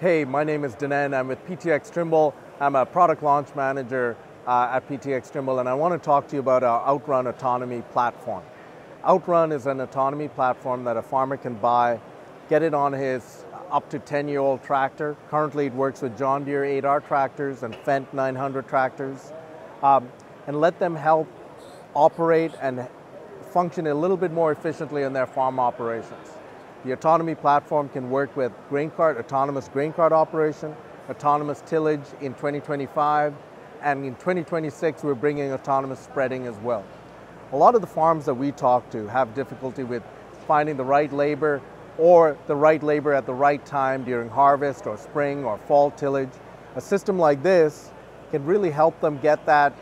Hey, my name is Dinan. I'm with PTX Trimble. I'm a product launch manager at PTX Trimble, and I want to talk to you about our Outrun Autonomy platform. Outrun is an autonomy platform that a farmer can buy, get it on his up to 10-year-old tractor. Currently, it works with John Deere 8R tractors and Fendt 900 tractors, and let them help operate and function a little bit more efficiently in their farm operations. The autonomy platform can work with grain cart, autonomous grain cart operation, autonomous tillage in 2025, and in 2026 we're bringing autonomous spreading as well. A lot of the farms that we talk to have difficulty with finding the right labor or the right labor at the right time during harvest or spring or fall tillage. A system like this can really help them get that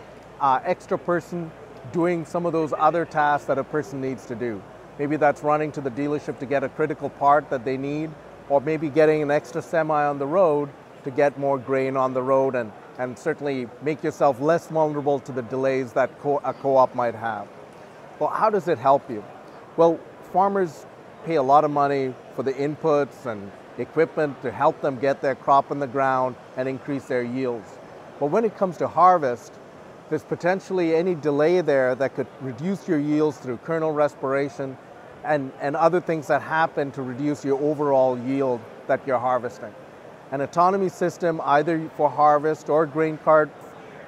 extra person doing some of those other tasks that a person needs to do. Maybe that's running to the dealership to get a critical part that they need, or maybe getting an extra semi on the road to get more grain on the road and certainly make yourself less vulnerable to the delays that a co-op might have. Well, how does it help you? Well, farmers pay a lot of money for the inputs and equipment to help them get their crop in the ground and increase their yields. But when it comes to harvest, there's potentially any delay there that could reduce your yields through kernel respiration and other things that happen to reduce your overall yield that you're harvesting. An autonomy system, either for harvest or grain cart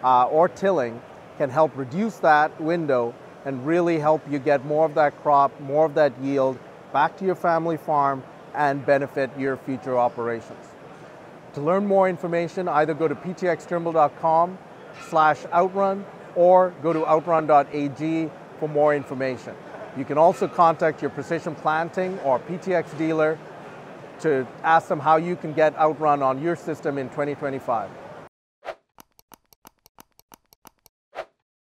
or tilling, can help reduce that window and really help you get more of that crop, more of that yield back to your family farm and benefit your future operations. To learn more information, either go to ptxtrimble.com/outrun or go to outrun.ag for more information. You can also contact your Precision Planting or PTX dealer to ask them how you can get Outrun on your system in 2025.